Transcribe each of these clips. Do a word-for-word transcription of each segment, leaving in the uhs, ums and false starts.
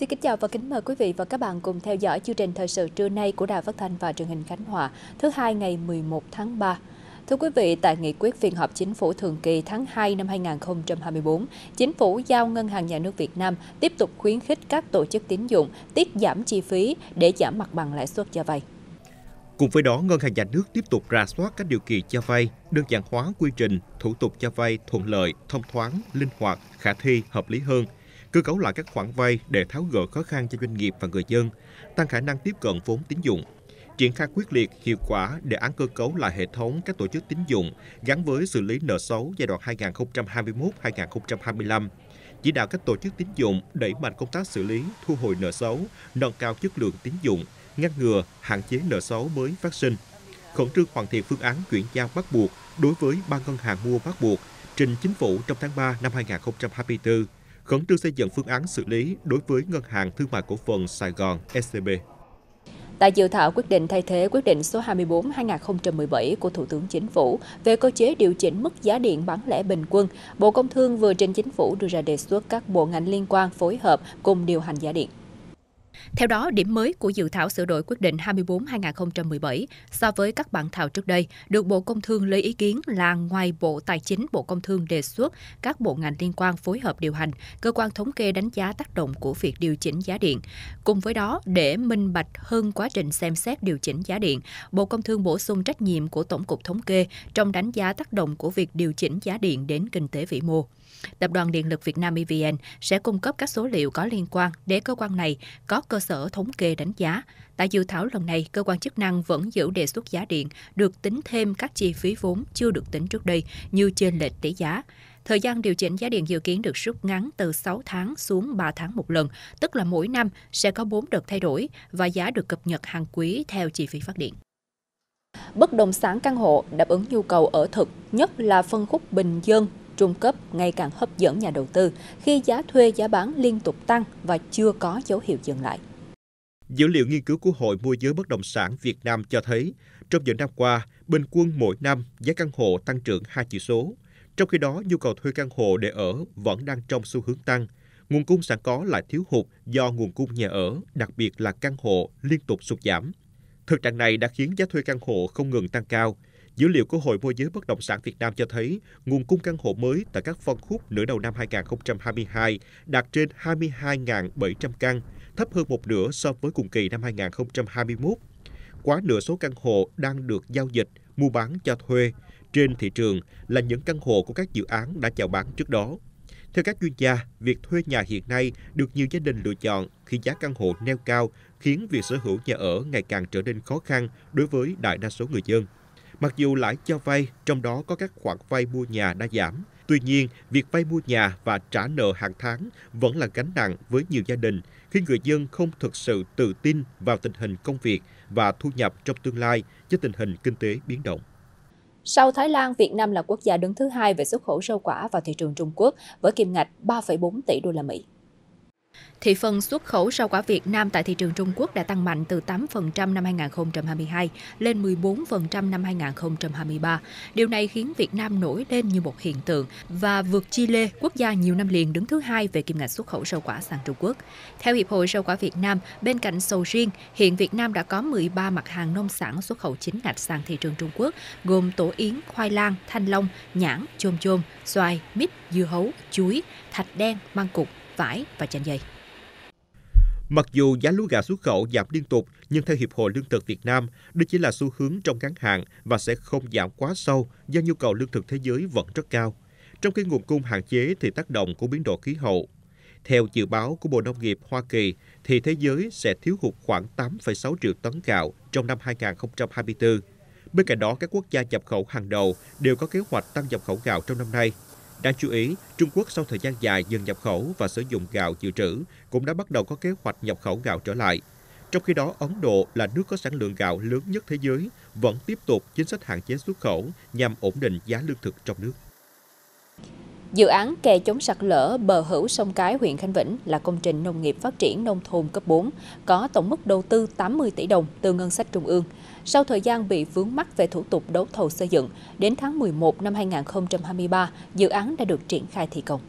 Xin kính chào và kính mời quý vị và các bạn cùng theo dõi chương trình thời sự trưa nay của Đài Phát thanh và truyền hình Khánh Hòa, thứ hai ngày mười một tháng ba. Thưa quý vị, tại nghị quyết phiên họp chính phủ thường kỳ tháng hai năm hai nghìn không trăm hai mươi tư, Chính phủ giao Ngân hàng Nhà nước Việt Nam tiếp tục khuyến khích các tổ chức tín dụng tiết giảm chi phí để giảm mặt bằng lãi suất cho vay. Cùng với đó, Ngân hàng Nhà nước tiếp tục rà soát các điều kiện cho vay, đơn giản hóa quy trình, thủ tục cho vay thuận lợi, thông thoáng, linh hoạt, khả thi, hợp lý hơn, cơ cấu lại các khoản vay để tháo gỡ khó khăn cho doanh nghiệp và người dân, tăng khả năng tiếp cận vốn tín dụng. Triển khai quyết liệt, hiệu quả đề án cơ cấu lại hệ thống các tổ chức tín dụng gắn với xử lý nợ xấu giai đoạn hai nghìn không trăm hai mươi mốt đến hai nghìn không trăm hai mươi lăm. Chỉ đạo các tổ chức tín dụng đẩy mạnh công tác xử lý, thu hồi nợ xấu, nâng cao chất lượng tín dụng, ngăn ngừa, hạn chế nợ xấu mới phát sinh. Khẩn trương hoàn thiện phương án chuyển giao bắt buộc đối với ba ngân hàng mua bắt buộc trình Chính phủ trong tháng ba năm hai nghìn không trăm hai mươi tư. Khẩn trương xây dựng phương án xử lý đối với Ngân hàng Thương mại Cổ phần Sài Gòn S C B. Tại dự thảo quyết định thay thế quyết định số hai mươi tư trên hai nghìn không trăm mười bảy của Thủ tướng Chính phủ về cơ chế điều chỉnh mức giá điện bán lẻ bình quân, Bộ Công Thương vừa trình Chính phủ đưa ra đề xuất các bộ ngành liên quan phối hợp cùng điều hành giá điện. Theo đó, điểm mới của dự thảo sửa đổi quyết định hai mươi tư trên hai nghìn không trăm mười bảy so với các bản thảo trước đây được Bộ Công Thương lấy ý kiến là ngoài Bộ Tài chính, Bộ Công Thương đề xuất các bộ ngành liên quan phối hợp điều hành, cơ quan thống kê đánh giá tác động của việc điều chỉnh giá điện. Cùng với đó, để minh bạch hơn quá trình xem xét điều chỉnh giá điện, Bộ Công Thương bổ sung trách nhiệm của Tổng cục Thống kê trong đánh giá tác động của việc điều chỉnh giá điện đến kinh tế vĩ mô. Tập đoàn Điện lực Việt Nam E V N sẽ cung cấp các số liệu có liên quan để cơ quan này có cơ sở thống kê đánh giá. Tại dự thảo lần này, cơ quan chức năng vẫn giữ đề xuất giá điện được tính thêm các chi phí vốn chưa được tính trước đây như chênh lệch tỷ giá. Thời gian điều chỉnh giá điện dự kiến được rút ngắn từ sáu tháng xuống ba tháng một lần, tức là mỗi năm sẽ có bốn đợt thay đổi và giá được cập nhật hàng quý theo chi phí phát điện. Bất động sản căn hộ đáp ứng nhu cầu ở thực, nhất là phân khúc bình dân, trung cấp ngày càng hấp dẫn nhà đầu tư khi giá thuê giá bán liên tục tăng và chưa có dấu hiệu dừng lại. Dữ liệu nghiên cứu của Hội Môi giới Bất Động sản Việt Nam cho thấy, trong những năm qua, bình quân mỗi năm giá căn hộ tăng trưởng hai chỉ số. Trong khi đó, nhu cầu thuê căn hộ để ở vẫn đang trong xu hướng tăng. Nguồn cung sẵn có lại thiếu hụt do nguồn cung nhà ở, đặc biệt là căn hộ, liên tục sụt giảm. Thực trạng này đã khiến giá thuê căn hộ không ngừng tăng cao. Dữ liệu của Hội Môi giới Bất Động sản Việt Nam cho thấy nguồn cung căn hộ mới tại các phân khúc nửa đầu năm hai nghìn không trăm hai mươi hai đạt trên hai mươi hai nghìn bảy trăm căn, thấp hơn một nửa so với cùng kỳ năm hai nghìn không trăm hai mươi mốt. Quá nửa số căn hộ đang được giao dịch, mua bán cho thuê trên thị trường là những căn hộ của các dự án đã chào bán trước đó. Theo các chuyên gia, việc thuê nhà hiện nay được nhiều gia đình lựa chọn khi giá căn hộ neo cao khiến việc sở hữu nhà ở ngày càng trở nên khó khăn đối với đại đa số người dân. Mặc dù lãi cho vay, trong đó có các khoản vay mua nhà đã giảm, tuy nhiên, việc vay mua nhà và trả nợ hàng tháng vẫn là gánh nặng với nhiều gia đình khi người dân không thực sự tự tin vào tình hình công việc và thu nhập trong tương lai do tình hình kinh tế biến động. Sau Thái Lan, Việt Nam là quốc gia đứng thứ hai về xuất khẩu rau quả vào thị trường Trung Quốc với kim ngạch ba phẩy bốn tỷ đô la Mỹ. Thị phần xuất khẩu rau quả Việt Nam tại thị trường Trung Quốc đã tăng mạnh từ tám phần trăm năm hai nghìn không trăm hai mươi hai lên mười bốn phần trăm năm hai nghìn không trăm hai mươi ba. Điều này khiến Việt Nam nổi lên như một hiện tượng và vượt Chile, quốc gia nhiều năm liền đứng thứ hai về kim ngạch xuất khẩu rau quả sang Trung Quốc. Theo Hiệp hội Rau quả Việt Nam, bên cạnh sầu riêng, hiện Việt Nam đã có mười ba mặt hàng nông sản xuất khẩu chính ngạch sang thị trường Trung Quốc, gồm tổ yến, khoai lang, thanh long, nhãn, chôm chôm, xoài, mít, dưa hấu, chuối, thạch đen, măng cụt, vải và chanh dây. Mặc dù giá lúa gạo xuất khẩu giảm liên tục, nhưng theo Hiệp hội Lương thực Việt Nam, đây chỉ là xu hướng trong ngắn hạn và sẽ không giảm quá sâu do nhu cầu lương thực thế giới vẫn rất cao. Trong khi nguồn cung hạn chế thì tác động của biến đổi khí hậu. Theo dự báo của Bộ Nông nghiệp Hoa Kỳ, thì thế giới sẽ thiếu hụt khoảng tám phẩy sáu triệu tấn gạo trong năm hai nghìn không trăm hai mươi tư. Bên cạnh đó, các quốc gia nhập khẩu hàng đầu đều có kế hoạch tăng nhập khẩu gạo trong năm nay. Đáng chú ý, Trung Quốc sau thời gian dài dừng nhập khẩu và sử dụng gạo dự trữ cũng đã bắt đầu có kế hoạch nhập khẩu gạo trở lại. Trong khi đó, Ấn Độ là nước có sản lượng gạo lớn nhất thế giới, vẫn tiếp tục chính sách hạn chế xuất khẩu nhằm ổn định giá lương thực trong nước. Dự án kè chống sạt lở bờ hữu sông Cái, huyện Khánh Vĩnh là công trình nông nghiệp phát triển nông thôn cấp bốn, có tổng mức đầu tư tám mươi tỷ đồng từ ngân sách trung ương. Sau thời gian bị vướng mắc về thủ tục đấu thầu xây dựng, đến tháng mười một năm hai nghìn không trăm hai mươi ba, dự án đã được triển khai thi công.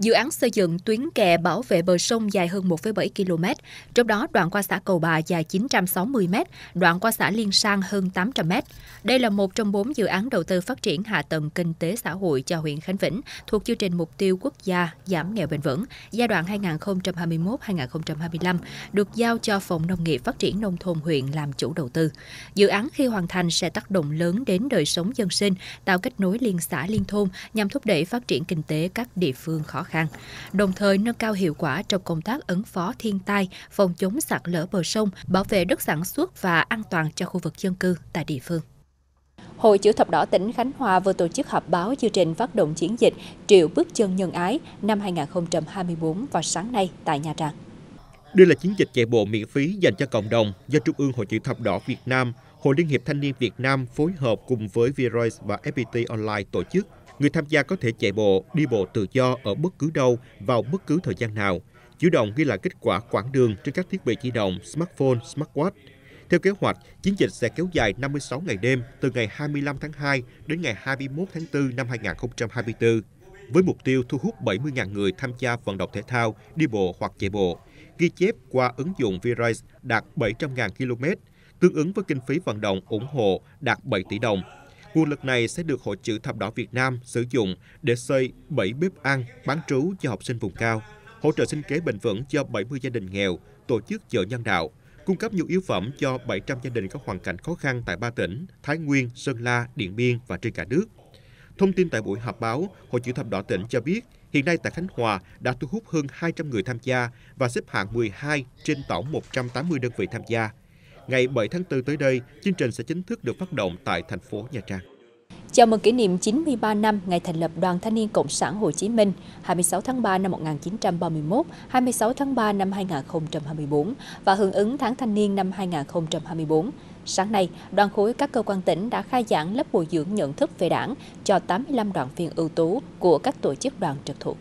Dự án xây dựng tuyến kè bảo vệ bờ sông dài hơn một phẩy bảy ki lô mét, trong đó đoạn qua xã Cầu Bà dài chín trăm sáu mươi mét, đoạn qua xã Liên Sang hơn tám trăm mét. Đây là một trong bốn dự án đầu tư phát triển hạ tầng kinh tế xã hội cho huyện Khánh Vĩnh thuộc chương trình Mục tiêu Quốc gia giảm nghèo bền vững giai đoạn hai nghìn không trăm hai mươi mốt đến hai nghìn không trăm hai mươi lăm, được giao cho Phòng Nông nghiệp Phát triển Nông thôn huyện làm chủ đầu tư. Dự án khi hoàn thành sẽ tác động lớn đến đời sống dân sinh, tạo kết nối liên xã liên thôn nhằm thúc đẩy phát triển kinh tế các địa phương khó khăn, đồng thời nâng cao hiệu quả trong công tác ứng phó thiên tai, phòng chống sạt lở bờ sông, bảo vệ đất sản xuất và an toàn cho khu vực dân cư tại địa phương. Hội Chữ Thập Đỏ tỉnh Khánh Hòa vừa tổ chức họp báo chương trình phát động chiến dịch Triệu Bước Chân Nhân Ái năm hai nghìn không trăm hai mươi bốn vào sáng nay tại Nha Trang. Đây là chiến dịch chạy bộ miễn phí dành cho cộng đồng do Trung ương Hội Chữ Thập Đỏ Việt Nam, Hội Liên hiệp Thanh niên Việt Nam phối hợp cùng với Virace và ép pê tê Online tổ chức. Người tham gia có thể chạy bộ, đi bộ tự do ở bất cứ đâu, vào bất cứ thời gian nào. Chủ động ghi lại kết quả quãng đường trên các thiết bị di động, smartphone, smartwatch. Theo kế hoạch, chiến dịch sẽ kéo dài năm mươi sáu ngày đêm từ ngày hai mươi lăm tháng hai đến ngày hai mươi mốt tháng tư năm hai nghìn không trăm hai mươi bốn với mục tiêu thu hút bảy mươi nghìn người tham gia vận động thể thao, đi bộ hoặc chạy bộ. Ghi chép qua ứng dụng V-Rice đạt bảy trăm nghìn ki lô mét, tương ứng với kinh phí vận động ủng hộ đạt bảy tỷ đồng. Nguồn lực này sẽ được Hội Chữ Thập Đỏ Việt Nam sử dụng để xây bảy bếp ăn, bán trú cho học sinh vùng cao, hỗ trợ sinh kế bền vững cho bảy mươi gia đình nghèo, tổ chức chợ nhân đạo, cung cấp nhu yếu phẩm cho bảy trăm gia đình có hoàn cảnh khó khăn tại ba tỉnh Thái Nguyên, Sơn La, Điện Biên và trên cả nước. Thông tin tại buổi họp báo, Hội Chữ Thập Đỏ tỉnh cho biết, hiện nay tại Khánh Hòa đã thu hút hơn hai trăm người tham gia và xếp hạng mười hai trên tổng một trăm tám mươi đơn vị tham gia. Ngày bảy tháng tư tới đây, chương trình sẽ chính thức được phát động tại thành phố Nha Trang. Chào mừng kỷ niệm chín mươi ba năm ngày thành lập Đoàn Thanh niên Cộng sản Hồ Chí Minh, hai mươi sáu tháng ba năm một nghìn chín trăm ba mươi mốt, hai mươi sáu tháng ba năm hai nghìn không trăm hai mươi bốn và hưởng ứng tháng thanh niên năm hai nghìn không trăm hai mươi bốn. Sáng nay, đoàn khối các cơ quan tỉnh đã khai giảng lớp bồi dưỡng nhận thức về Đảng cho tám mươi lăm đoàn viên ưu tú của các tổ chức đoàn trực thuộc.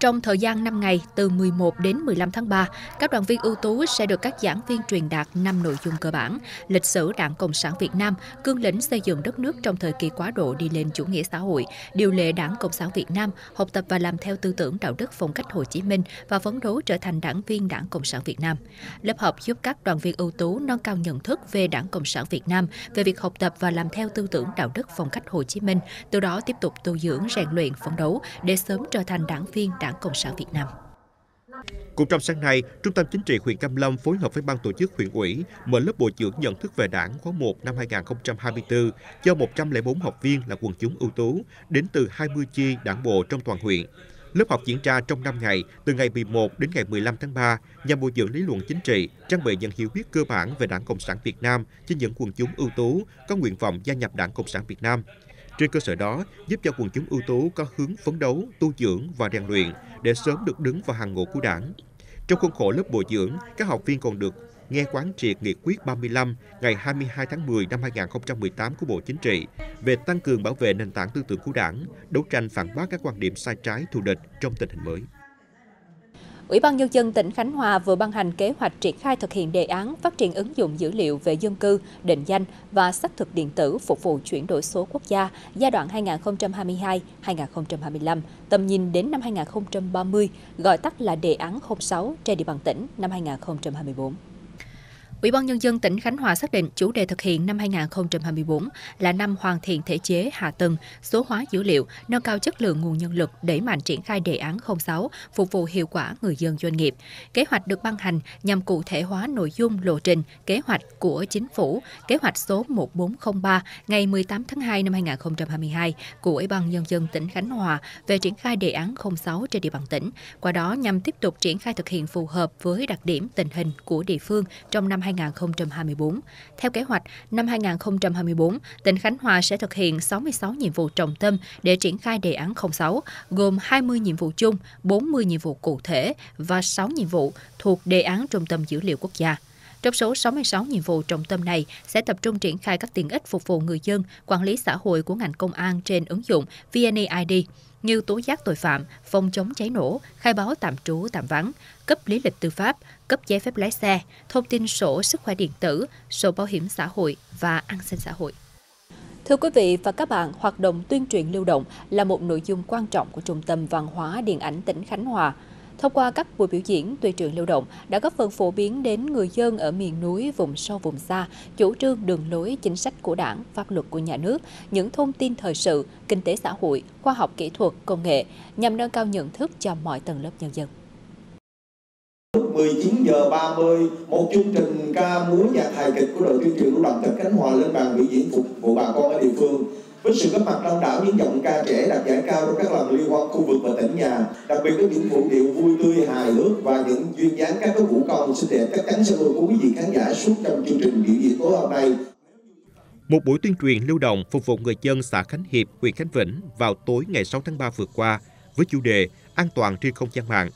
Trong thời gian năm ngày, từ mười một đến mười lăm tháng ba, các đoàn viên ưu tú sẽ được các giảng viên truyền đạt năm nội dung cơ bản: lịch sử Đảng Cộng sản Việt Nam, cương lĩnh xây dựng đất nước trong thời kỳ quá độ đi lên chủ nghĩa xã hội, điều lệ Đảng Cộng sản Việt Nam, học tập và làm theo tư tưởng đạo đức phong cách Hồ Chí Minh và phấn đấu trở thành đảng viên Đảng Cộng sản Việt Nam. Lớp học giúp các đoàn viên ưu tú nâng cao nhận thức về Đảng Cộng sản Việt Nam, về việc học tập và làm theo tư tưởng đạo đức phong cách Hồ Chí Minh, từ đó tiếp tục tu dưỡng, rèn luyện, phấn đấu để sớm trở thành đảng viên Đảng Cộng sản Việt Nam. Cũng trong sáng nay, Trung tâm Chính trị huyện Cam Lâm phối hợp với Ban tổ chức huyện ủy mở lớp bồi dưỡng nhận thức về Đảng khóa một năm hai nghìn không trăm hai mươi bốn cho một trăm lẻ bốn học viên là quần chúng ưu tú đến từ hai mươi chi đảng bộ trong toàn huyện. Lớp học diễn ra trong năm ngày, từ ngày mười một đến ngày mười lăm tháng ba, nhằm bồi dưỡng lý luận chính trị, trang bị những hiểu biết cơ bản về Đảng Cộng sản Việt Nam cho những quần chúng ưu tú có nguyện vọng gia nhập Đảng Cộng sản Việt Nam. Trên cơ sở đó, giúp cho quần chúng ưu tú có hướng phấn đấu, tu dưỡng và rèn luyện để sớm được đứng vào hàng ngũ của Đảng. Trong khuôn khổ lớp bồi dưỡng, các học viên còn được nghe quán triệt nghị quyết ba mươi lăm ngày hai mươi hai tháng mười năm hai nghìn không trăm mười tám của Bộ Chính trị về tăng cường bảo vệ nền tảng tư tưởng của Đảng, đấu tranh phản bác các quan điểm sai trái thù địch trong tình hình mới. Ủy ban nhân dân tỉnh Khánh Hòa vừa ban hành kế hoạch triển khai thực hiện đề án phát triển ứng dụng dữ liệu về dân cư, định danh và xác thực điện tử phục vụ chuyển đổi số quốc gia giai đoạn hai nghìn không trăm hai mươi hai đến hai nghìn không trăm hai mươi lăm, tầm nhìn đến năm hai nghìn không trăm ba mươi, gọi tắt là đề án không sáu trên địa bàn tỉnh năm hai nghìn không trăm hai mươi bốn. Ủy ban nhân dân tỉnh Khánh Hòa xác định chủ đề thực hiện năm hai nghìn không trăm hai mươi bốn là năm hoàn thiện thể chế hạ tầng, số hóa dữ liệu, nâng cao chất lượng nguồn nhân lực, đẩy mạnh triển khai đề án không sáu, phục vụ hiệu quả người dân doanh nghiệp. Kế hoạch được ban hành nhằm cụ thể hóa nội dung, lộ trình, kế hoạch của Chính phủ, kế hoạch số một nghìn bốn trăm linh ba ngày mười tám tháng hai năm hai nghìn không trăm hai mươi hai của Ủy ban nhân dân tỉnh Khánh Hòa về triển khai đề án không sáu trên địa bàn tỉnh, qua đó nhằm tiếp tục triển khai thực hiện phù hợp với đặc điểm tình hình của địa phương trong năm hai nghìn không trăm hai mươi bốn. Theo kế hoạch, năm hai nghìn không trăm hai mươi bốn, tỉnh Khánh Hòa sẽ thực hiện sáu mươi sáu nhiệm vụ trọng tâm để triển khai đề án không sáu, gồm hai mươi nhiệm vụ chung, bốn mươi nhiệm vụ cụ thể và sáu nhiệm vụ thuộc đề án Trung tâm Dữ liệu Quốc gia. Trong số sáu mươi sáu nhiệm vụ trọng tâm này sẽ tập trung triển khai các tiện ích phục vụ người dân, quản lý xã hội của ngành công an trên ứng dụng VNeID, như tố giác tội phạm, phòng chống cháy nổ, khai báo tạm trú tạm vắng, cấp lý lịch tư pháp, cấp giấy phép lái xe, thông tin sổ sức khỏe điện tử, sổ bảo hiểm xã hội và an sinh xã hội. Thưa quý vị và các bạn, hoạt động tuyên truyền lưu động là một nội dung quan trọng của Trung tâm Văn hóa Điện ảnh tỉnh Khánh Hòa. Thông qua các buổi biểu diễn, tuyên truyền lưu động đã góp phần phổ biến đến người dân ở miền núi, vùng sâu, vùng xa, chủ trương đường lối, chính sách của Đảng, pháp luật của nhà nước, những thông tin thời sự, kinh tế xã hội, khoa học kỹ thuật, công nghệ, nhằm nâng cao nhận thức cho mọi tầng lớp nhân dân. mười chín giờ ba mươi, một chương trình ca múa nhạc hài kịch của đội tuyên truyền lưu động tỉnh Khánh Hòa lên bàn biểu diễn phục vụ bà con ở địa phương. Với sự góp mặt đông đảo những giọng ca trẻ đạt giải cao trong các làng liên hoan khu vực và tỉnh nhà, đặc biệt với những vũ điệu vui tươi hài hước và những duyên dáng các vũ công xinh đẹp chắc chắn sẽ lôi cuốn quý vị khán giả suốt trong chương trình biểu diễn tối hôm nay. Một buổi tuyên truyền lưu động phục vụ người dân xã Khánh Hiệp, huyện Khánh Vĩnh vào tối ngày sáu tháng ba vừa qua với chủ đề an toàn trên không gian mạng.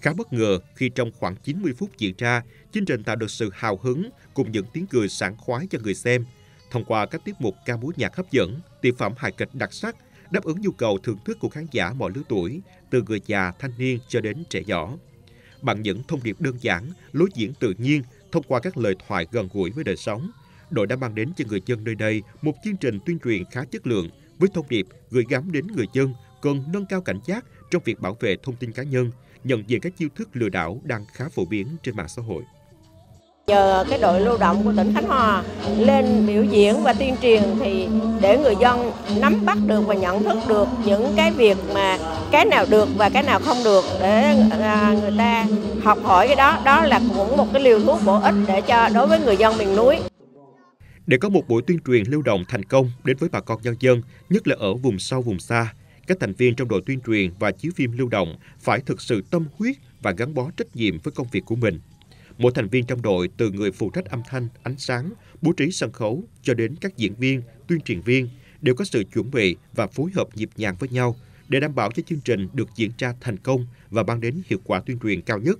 Khá bất ngờ khi trong khoảng chín mươi phút diễn ra, chương trình tạo được sự hào hứng cùng những tiếng cười sảng khoái cho người xem thông qua các tiết mục ca múa nhạc hấp dẫn, tiểu phẩm hài kịch đặc sắc, đáp ứng nhu cầu thưởng thức của khán giả mọi lứa tuổi, từ người già, thanh niên cho đến trẻ nhỏ. Bằng những thông điệp đơn giản, lối diễn tự nhiên, thông qua các lời thoại gần gũi với đời sống, đội đã mang đến cho người dân nơi đây một chương trình tuyên truyền khá chất lượng với thông điệp gửi gắm đến người dân cần nâng cao cảnh giác trong việc bảo vệ thông tin cá nhân, nhận diện các chiêu thức lừa đảo đang khá phổ biến trên mạng xã hội. Nhờ cái đội lưu động của tỉnh Khánh Hòa lên biểu diễn và tuyên truyền thì để người dân nắm bắt được và nhận thức được những cái việc mà cái nào được và cái nào không được, để người ta học hỏi cái đó, đó là cũng một cái liều thuốc bổ ích để cho đối với người dân miền núi. Để có một buổi tuyên truyền lưu động thành công đến với bà con nhân dân, nhất là ở vùng sâu vùng xa, các thành viên trong đội tuyên truyền và chiếu phim lưu động phải thực sự tâm huyết và gắn bó trách nhiệm với công việc của mình. Mỗi thành viên trong đội, từ người phụ trách âm thanh, ánh sáng, bố trí sân khấu cho đến các diễn viên, tuyên truyền viên, đều có sự chuẩn bị và phối hợp nhịp nhàng với nhau để đảm bảo cho chương trình được diễn ra thành công và mang đến hiệu quả tuyên truyền cao nhất.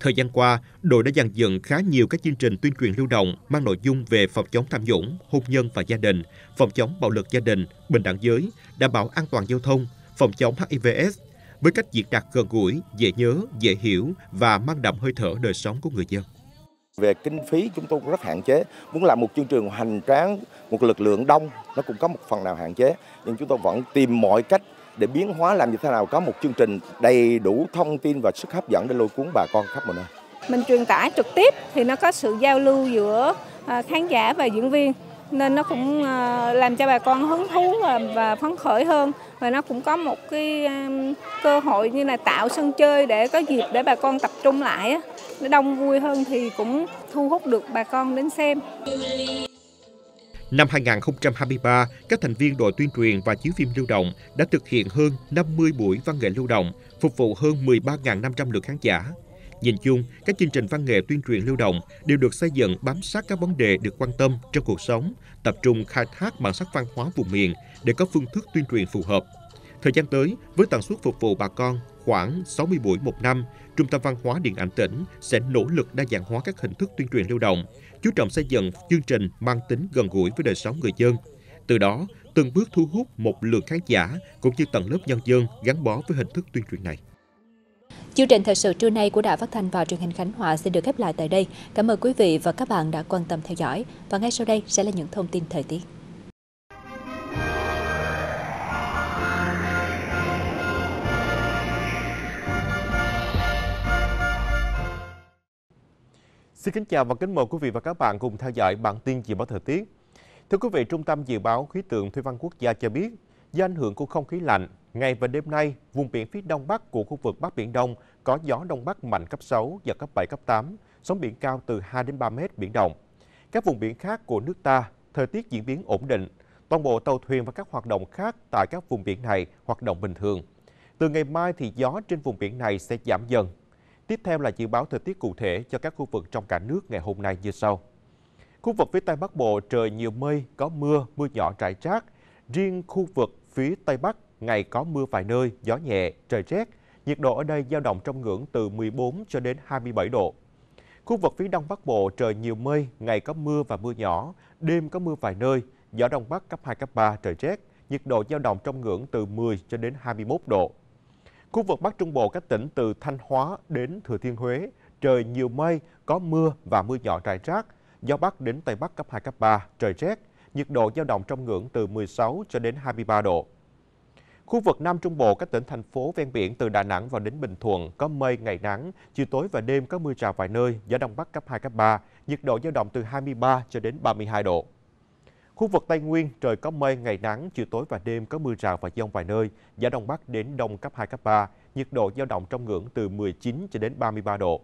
Thời gian qua, đội đã dàn dựng khá nhiều các chương trình tuyên truyền lưu động mang nội dung về phòng chống tham nhũng, hôn nhân và gia đình, phòng chống bạo lực gia đình, bình đẳng giới, đảm bảo an toàn giao thông, phòng chống H I V S, với cách diễn đạt gần gũi, dễ nhớ, dễ hiểu và mang đậm hơi thở đời sống của người dân. Về kinh phí chúng tôi cũng rất hạn chế, muốn làm một chương trình hoành tráng, một lực lượng đông nó cũng có một phần nào hạn chế, nhưng chúng tôi vẫn tìm mọi cách để biến hóa làm như thế nào có một chương trình đầy đủ thông tin và sức hấp dẫn để lôi cuốn bà con khắp mọi nơi. Mình truyền tải trực tiếp thì nó có sự giao lưu giữa khán giả và diễn viên, nên nó cũng làm cho bà con hứng thú và phấn khởi hơn, và nó cũng có một cái cơ hội như là tạo sân chơi để có dịp để bà con tập trung lại, nó đông vui hơn thì cũng thu hút được bà con đến xem. Năm hai nghìn không trăm hai mươi ba, các thành viên đội tuyên truyền và chiếu phim lưu động đã thực hiện hơn năm mươi buổi văn nghệ lưu động, phục vụ hơn mười ba nghìn năm trăm lượt khán giả. Nhìn chung, các chương trình văn nghệ tuyên truyền lưu động đều được xây dựng bám sát các vấn đề được quan tâm trong cuộc sống, tập trung khai thác bản sắc văn hóa vùng miền để có phương thức tuyên truyền phù hợp. Thời gian tới, với tần suất phục vụ bà con khoảng sáu mươi buổi một năm, Trung tâm Văn hóa Điện ảnh tỉnh sẽ nỗ lực đa dạng hóa các hình thức tuyên truyền lưu động, chú trọng xây dựng chương trình mang tính gần gũi với đời sống người dân. Từ đó, từng bước thu hút một lượng khán giả cũng như tầng lớp nhân dân gắn bó với hình thức tuyên truyền này. Chương trình thời sự trưa nay của Đài Phát thanh và truyền hình Khánh Hòa sẽ được khép lại tại đây. Cảm ơn quý vị và các bạn đã quan tâm theo dõi. Và ngay sau đây sẽ là những thông tin thời tiết. Xin kính chào và kính mời quý vị và các bạn cùng theo dõi bản tin dự báo thời tiết. Thưa quý vị, Trung tâm Dự báo Khí tượng Thủy văn Quốc gia cho biết, do ảnh hưởng của không khí lạnh, ngày và đêm nay, vùng biển phía đông bắc của khu vực Bắc Biển Đông có gió đông bắc mạnh cấp sáu, giật cấp bảy, cấp tám, sóng biển cao từ hai đến ba mét, biển động. Các vùng biển khác của nước ta, thời tiết diễn biến ổn định, toàn bộ tàu thuyền và các hoạt động khác tại các vùng biển này hoạt động bình thường. Từ ngày mai thì gió trên vùng biển này sẽ giảm dần. Tiếp theo là dự báo thời tiết cụ thể cho các khu vực trong cả nước ngày hôm nay như sau. Khu vực phía Tây Bắc Bộ trời nhiều mây, có mưa, mưa nhỏ rải rác. Riêng khu vực phía Tây Bắc ngày có mưa vài nơi, gió nhẹ, trời rét. Nhiệt độ ở đây dao động trong ngưỡng từ mười bốn cho đến hai mươi bảy độ. Khu vực phía Đông Bắc Bộ trời nhiều mây, ngày có mưa và mưa nhỏ, đêm có mưa vài nơi, gió Đông Bắc cấp hai, cấp ba, trời rét. Nhiệt độ dao động trong ngưỡng từ mười cho đến hai mươi mốt độ. Khu vực Bắc Trung Bộ các tỉnh từ Thanh Hóa đến Thừa Thiên Huế, trời nhiều mây, có mưa và mưa nhỏ rải rác, gió Bắc đến Tây Bắc cấp hai, cấp ba, trời rét, nhiệt độ dao động trong ngưỡng từ mười sáu cho đến hai mươi ba độ. Khu vực Nam Trung Bộ, các tỉnh thành phố ven biển từ Đà Nẵng vào đến Bình Thuận có mây, ngày nắng, chiều tối và đêm có mưa rào vài nơi, gió đông bắc cấp hai, cấp ba, nhiệt độ dao động từ hai mươi ba cho đến ba mươi hai độ. Khu vực Tây Nguyên, trời có mây, ngày nắng, chiều tối và đêm có mưa rào và dông vài nơi, gió đông bắc đến đông cấp hai, cấp ba, nhiệt độ dao động trong ngưỡng từ mười chín cho đến ba mươi ba độ.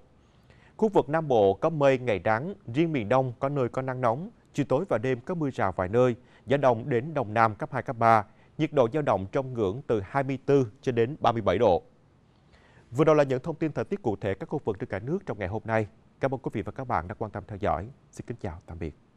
Khu vực Nam Bộ có mây, ngày nắng, riêng miền Đông có nơi có nắng nóng, chiều tối và đêm có mưa rào vài nơi, gió đông đến đông nam cấp hai, cấp ba, nhiệt độ dao động trong ngưỡng từ hai mươi tư cho đến ba mươi bảy độ. Vừa rồi là những thông tin thời tiết cụ thể các khu vực trên cả nước trong ngày hôm nay. Cảm ơn quý vị và các bạn đã quan tâm theo dõi. Xin kính chào, tạm biệt.